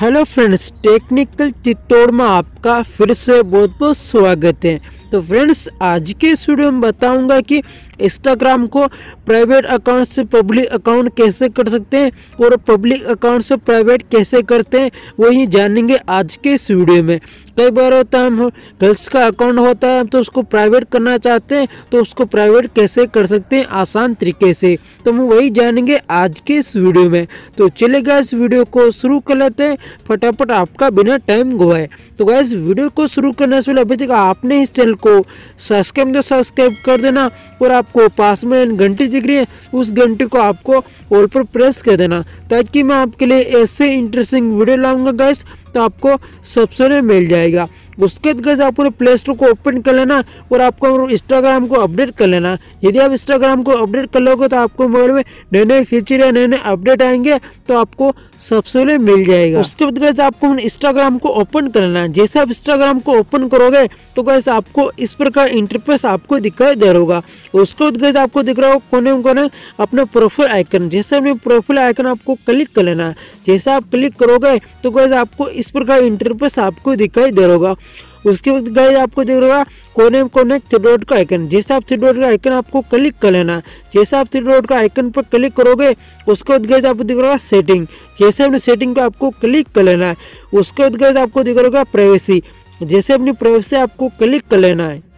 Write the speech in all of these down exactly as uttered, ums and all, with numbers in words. Hello friends, technical Chittor में आपका फिर से बहुत बहुत स्वागत है। तो फ्रेंड्स, आज के इस वीडियो में बताऊंगा कि इंस्टाग्राम को प्राइवेट अकाउंट से पब्लिक अकाउंट कैसे कर सकते हैं और पब्लिक अकाउंट से प्राइवेट कैसे करते हैं, वही जानेंगे आज के इस वीडियो में। कई बार होता है, हम गर्ल्स का अकाउंट होता है तो उसको प्राइवेट करना चाहते हैं, तो उसको प्राइवेट कैसे कर सकते हैं आसान तरीके से, तो हम वही जानेंगे आज के इस वीडियो में। तो चलिए गाइस, वीडियो को शुरू कर लेते हैं फटाफट आपका बिना टाइम गवाए। तो गाइस, वीडियो को शुरू करने से पहले अभी तक आपने इस चैनल को सब्सक्राइब तो सब्सक्राइब कर देना और आपको पास में घंटी दिख रही है उस घंटी को आपको ऑल पर प्रेस कर देना, ताकि मैं आपके लिए ऐसे इंटरेस्टिंग वीडियो लाऊंगा गाइस, तो आपको सबसे पहले मिल जाएगा। उसके बाद गाइस, आपको प्ले स्टोर को ओपन कर लेना और आपको इंस्टाग्राम को अपडेट कर लेना। यदि आप इंस्टाग्राम को अपडेट कर लोगे तो आपको मोबाइल में नए नए फीचर या नए नए अपडेट आएंगे, तो आपको सबसे पहले मिल जाएगा। उसके बाद गाइस, आपको इंस्टाग्राम को ओपन कर लेना। जैसे आप इंस्टाग्राम को ओपन करोगे तो गाइस, आपको इस प्रकार इंटरफेस आपको दिखाई दे रहा होगा। उसके बाद गाइस, आपको दिख रहा होगा कोने में कोने अपने प्रोफाइल आइकन। जैसे अपने प्रोफाइल आइकन आपको क्लिक कर लेना। जैसे आप क्लिक करोगे तो गाइस, आपको इस प्रकार इंटरफेस आपको दिखाई दे रहा होगा। उसके बाद गाइस, आपको देख रहा कोने कोने थ्री डॉट का आइकन। जैसे आप थ्री डॉट का आइकन आपको क्लिक कर लेना। जैसे आप थ्री डॉट का आइकन पर क्लिक करोगे उसके बाद गाइस, आपको दिख रहा सेटिंग। जैसे अपने सेटिंग पर आपको क्लिक कर लेना है। उसके बाद गाइस, आपको दिख रहा प्राइवेसी। जैसे अपनी प्राइवेसी आपको क्लिक कर लेना है।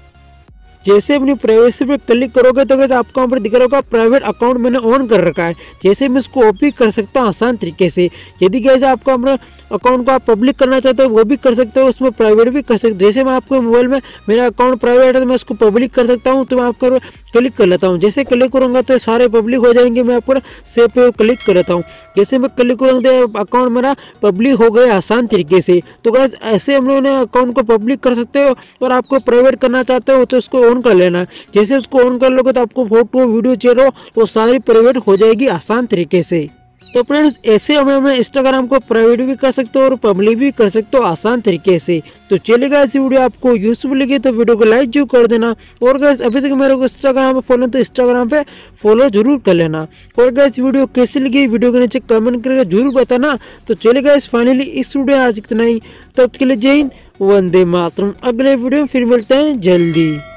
जैसे अपनी प्राइवेसी पर क्लिक करोगे तो गाइस, आपको वहाँ पर दिख रहा होगा प्राइवेट अकाउंट मैंने ऑन कर रखा है। जैसे मैं इसको ओपन कर सकता हूँ आसान तरीके से। यदि गाइस आपका अपना अकाउंट को आप पब्लिक करना चाहते हो वो भी कर सकते हो, उसमें प्राइवेट भी कर सकते हो। जैसे मैं आपको मोबाइल में मेरा अकाउंट प्राइवेट है तो मैं उसको पब्लिक कर सकता हूँ, तो मैं आपको क्लिक कर लेता हूँ। जैसे क्लिक करूँगा तो सारे पब्लिक हो जाएंगे। मैं आपको सेव पे क्लिक कर लेता हूँ। जैसे मैं क्लिक करूँगा तो अकाउंट मेरा पब्लिक हो गया आसान तरीके से। तो गाइस, ऐसे हम लोग अकाउंट को पब्लिक कर सकते हो और आपको प्राइवेट करना चाहते हो तो उसको ऑन कर लेना। जैसे उसको ऑन कर लोगे तो आपको फोटो वीडियो चेहरो वो सारी प्राइवेट हो जाएगी आसान तरीके से। तो फ्रेंड्स, ऐसे हमें हमें इंस्टाग्राम को प्राइवेट भी कर सकते हो और पब्लिक भी कर सकते हो आसान तरीके से। तो चलिएगा, इस वीडियो आपको यूजफुल लगे तो वीडियो को लाइक जरूर कर देना। और गाइस, अभी तक मेरे को इंस्टाग्राम पे फॉलो तो इंस्टाग्राम पे फॉलो जरूर कर लेना। और गाइस, वीडियो कैसी लगी वीडियो के नीचे कमेंट करके जरूर बताना। तो चलिएगा, इस फाइनली इस वीडियो आज इतना ही। तब तक के लिए जय हिंद, वंदे मातरम। अगले वीडियो फिर मिलते हैं जल्दी।